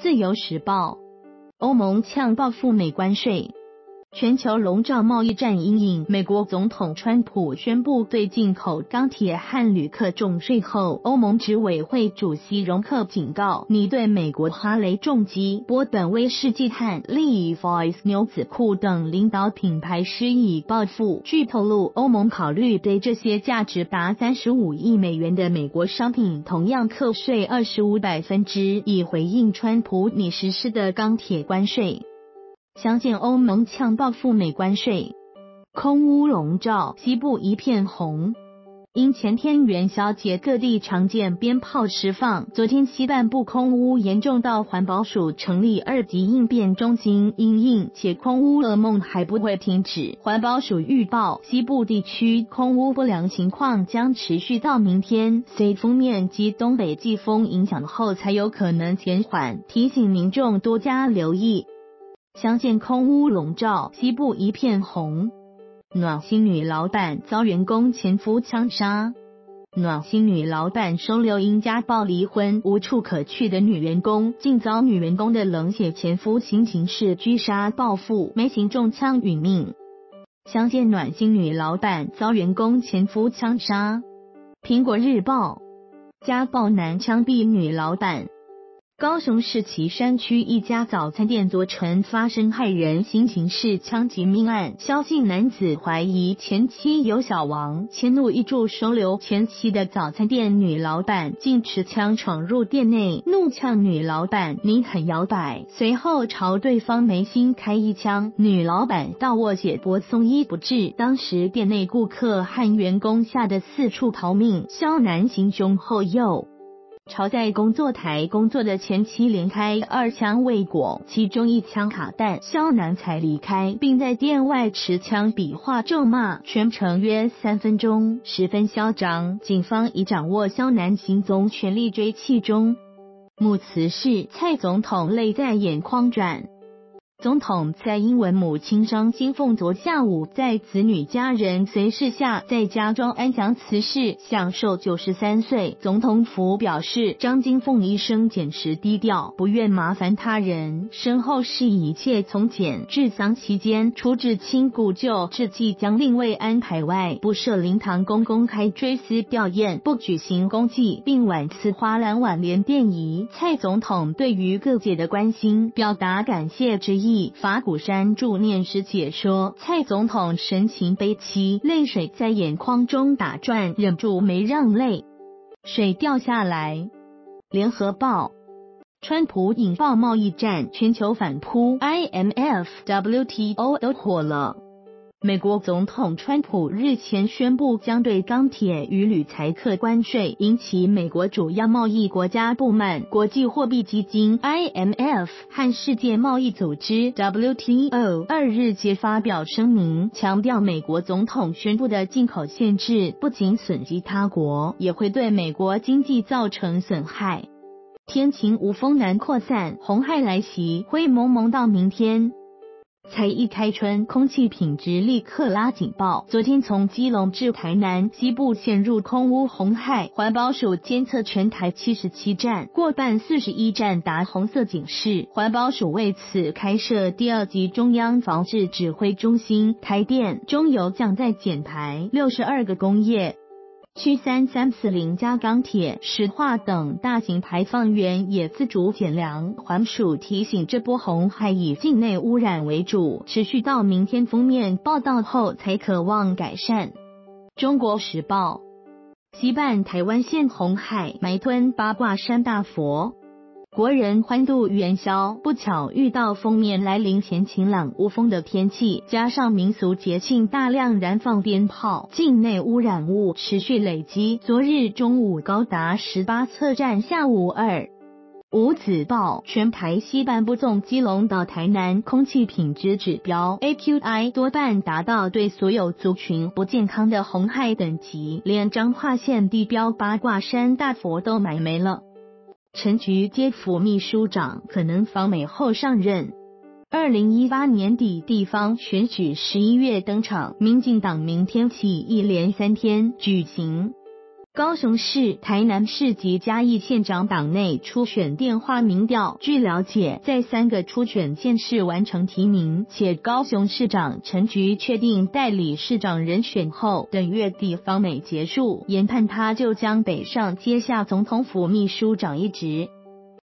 自由时报》，欧盟呛报复美关税。全球笼罩贸易战阴影，美国总统川普宣布对进口钢铁和铝课重税后，欧盟执委会主席容克警告：“你对美国哈雷重机、波本威士忌和 Levi's 牛仔裤等领导品牌施以报复。”据透露，欧盟考虑对这些价值达35亿美元的美国商品同样课税 25%， 以回应川普拟实施的钢铁关税。详见欧盟呛报复美关税，空污笼罩西部一片红。因前天元宵节各地常见鞭炮释放，昨天西半部空污严重到环保署成立2级应变中心因应，且空污噩梦还不会停止。环保署预报，西部地区空污不良情况将持续到明天，随封面及东北季风影响后才有可能减缓，提醒民众多加留意。详见空污笼罩西部一片红。暖心女老板遭员工前夫枪杀。暖心女老板收留因家暴离婚无处可去的女员工，竟遭女员工的冷血前夫行刑式狙杀报复，没行中枪殒命。详见暖心女老板遭员工前夫枪杀。苹果日报，家暴男枪毙女老板。高雄市旗山区一家早餐店昨晨发生骇人行刑式枪击命案，肖姓男子怀疑前妻有小王，迁怒一住收留前妻的早餐店女老板，竟持枪闯入店内，怒呛女老板你很摇摆，随后朝对方眉心开一枪，女老板倒卧血泊送医不治。当时店内顾客和员工吓得四处逃命，肖男行凶后又朝在工作台工作的前妻连开2枪未果，其中1枪卡弹，肖男才离开，并在店外持枪比划咒骂，全程约3分钟，十分嚣张。警方已掌握肖男行踪，全力追缉中。母慈氏蔡总统泪在眼眶转。总统蔡英文母亲商金凤昨下午在子女家人随侍下，在家中安详辞世，享受93岁。总统府表示，张金凤一生简实低调，不愿麻烦他人，身后事一切从简。治丧期间，除至亲故旧制祭将另位安排外，不设灵堂公开追思吊唁，不举行公祭，并挽赐花篮挽联奠仪。蔡总统对于各界的关心，表达感谢之意。法鼓山驻念师解说，蔡总统神情悲戚，泪水在眼眶中打转，忍住没让泪水掉下来。联合报，川普引爆贸易战，全球反扑 IMF、WTO 都火了。美国总统川普日前宣布将对钢铁与铝材课关税，引起美国主要贸易国家不满。国际货币基金 IMF 和世界贸易组织 WTO 2日皆发表声明，强调美国总统宣布的进口限制不仅损及他国，也会对美国经济造成损害。天晴无风难扩散，红害来袭，灰蒙蒙到明天。才一开春，空气品质立刻拉警报。昨天从基隆至台南西部陷入空污红海，环保署监测全台77站，过半41站达红色警示。环保署为此开设第2级中央防治指挥中心，台电、中油将在减排，62个工业区3340加钢铁、石化等大型排放源也自主减量。环署提醒，这波红海以境内污染为主，持续到明天封面报道后才可望改善。中国时报，西半台湾现红海埋吞八卦山大佛。国人欢度元宵，不巧遇到封面来临前晴朗无风的天气，加上民俗节庆大量燃放鞭炮，境内污染物持续累积，昨日中午高达18测站，下午2。五子报，全台西半部纵基隆到台南空气品质指标 AQI 多半达到对所有族群不健康的红害等级，连彰化县地标八卦山大佛都埋没了。陈菊接副秘书长，可能访美后上任。2018年底地方选举11月登场，民进党明天起一连3天举行。高雄市、台南市及嘉义县长党内初选电话民调，据了解，在3个初选县市完成提名，且高雄市长陈菊确定代理市长人选后，等月底访美结束研判，他就将北上接下总统府秘书长一职。